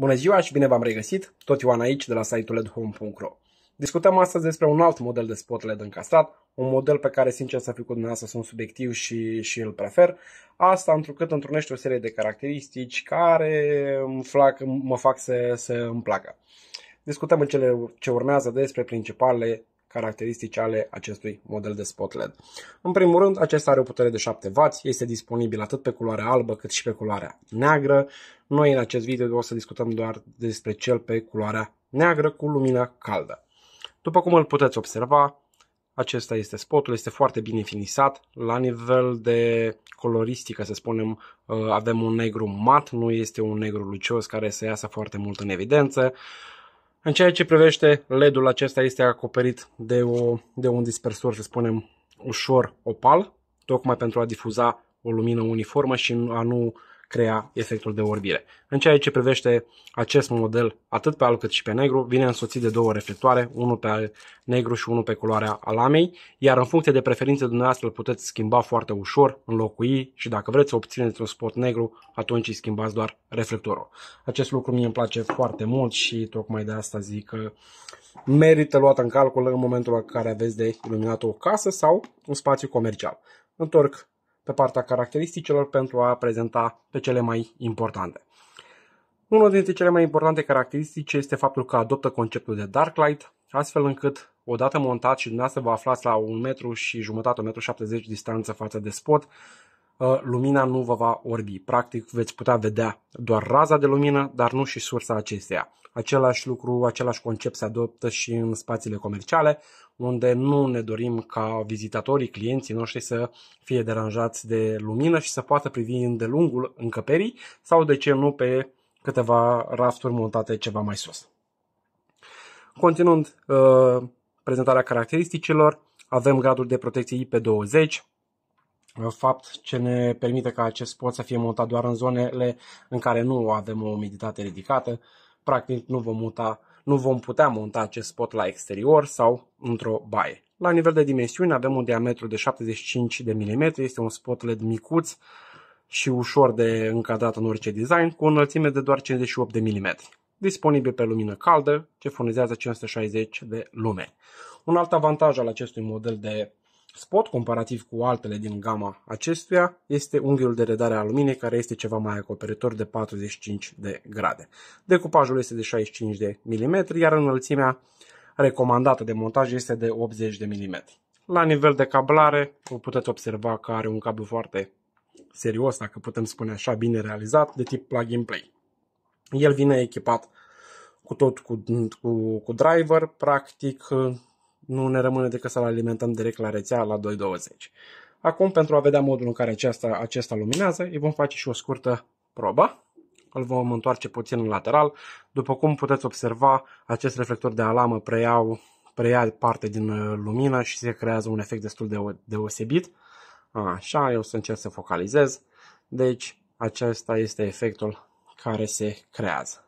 Bună ziua și bine v-am regăsit, tot Ioan aici de la site-ul ledhome.ro. Discutăm astăzi despre un alt model de spot LED încasat, un model pe care, sincer să fiu cu dumneavoastră, sunt subiectiv și îl prefer. Asta întrucât întrunește o serie de caracteristici care mă fac să îmi placă. Discutăm în cele ce urmează despre principalele caracteristici ale acestui model de spot LED. În primul rând, acesta are o putere de 7W, este disponibil atât pe culoarea albă cât și pe culoarea neagră. Noi în acest video o să discutăm doar despre cel pe culoarea neagră cu lumină caldă. După cum îl puteți observa, acesta este spotul, este foarte bine finisat. La nivel de coloristică, să spunem, avem un negru mat, nu este un negru lucios care să iasă foarte mult în evidență. În ceea ce privește LED-ul, acesta este acoperit de un dispersor, să spunem, ușor opal, tocmai pentru a difuza o lumină uniformă și a nu crea efectul de orbire. În ceea ce privește acest model, atât pe alb cât și pe negru, vine însoțit de două reflectoare, unul pe negru și unul pe culoarea alamei, iar în funcție de preferințe dumneavoastră îl puteți schimba foarte ușor, înlocui și dacă vreți să obțineți un spot negru, atunci îi schimbați doar reflectorul. Acest lucru mie îmi place foarte mult și tocmai de asta zic că merită luat în calcul în momentul în care aveți de iluminat o casă sau un spațiu comercial. Întorc pe partea caracteristicilor pentru a prezenta pe cele mai importante. Unul dintre cele mai importante caracteristici este faptul că adoptă conceptul de dark light, astfel încât odată montat și dumneavoastră vă aflați la 1,5 m, 1,70 m distanță față de spot, lumina nu vă va orbi. Practic veți putea vedea doar raza de lumină, dar nu și sursa acesteia. Același lucru, același concept se adoptă și în spațiile comerciale, unde nu ne dorim ca vizitatorii, clienții noștri să fie deranjați de lumină și să poată privi de lungul încăperii sau, de ce nu, pe câteva rafturi montate ceva mai sus. Continuând prezentarea caracteristicilor, avem gradul de protecție IP20, fapt ce ne permite ca acest spot să fie montat doar în zonele în care nu avem o umiditate ridicată. Practic nu vom putea monta acest spot la exterior sau într-o baie. La nivel de dimensiuni avem un diametru de 75 de mm, este un spot LED micuț și ușor de încadrat în orice design, cu o înălțime de doar 58 de mm. Disponibil pe lumină caldă, ce furnizează 560 de lumeni. Un alt avantaj al acestui model de spot, comparativ cu altele din gama acestuia, este unghiul de redare a luminei, care este ceva mai acoperitor, de 45 de grade. Decupajul este de 65 de mm, iar înălțimea recomandată de montaj este de 80 de mm. La nivel de cablare, o puteți observa că are un cablu foarte serios, dacă putem spune așa, bine realizat, de tip plug-and-play. El vine echipat cu driver, practic nu ne rămâne decât să-l alimentăm direct la rețea la 220. Acum, pentru a vedea modul în care acesta luminează, îi vom face și o scurtă probă. Îl vom întoarce puțin în lateral. După cum puteți observa, acest reflector de alamă preia parte din lumină și se creează un efect destul de deosebit. Așa, eu să încerc să focalizez. Deci, acesta este efectul care se creează.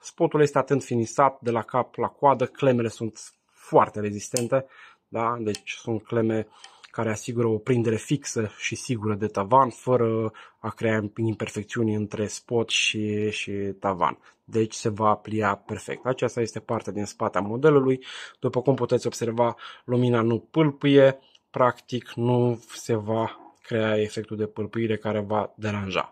Spotul este atent finisat de la cap la coadă, clemele sunt foarte rezistente, da? Deci sunt cleme care asigură o prindere fixă și sigură de tavan, fără a crea imperfecțiuni între spot și tavan. Deci se va plia perfect. Aceasta este partea din spate a modelului. După cum puteți observa, lumina nu pâlpâie, practic nu se va crea efectul de pâlpâire care va deranja.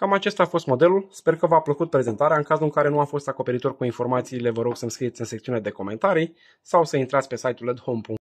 Cam acesta a fost modelul, sper că v-a plăcut prezentarea. În cazul în care nu a fost acoperitor cu informațiile, vă rog să-mi scrieți în secțiunea de comentarii sau să intrați pe site-ul ledhome.ro.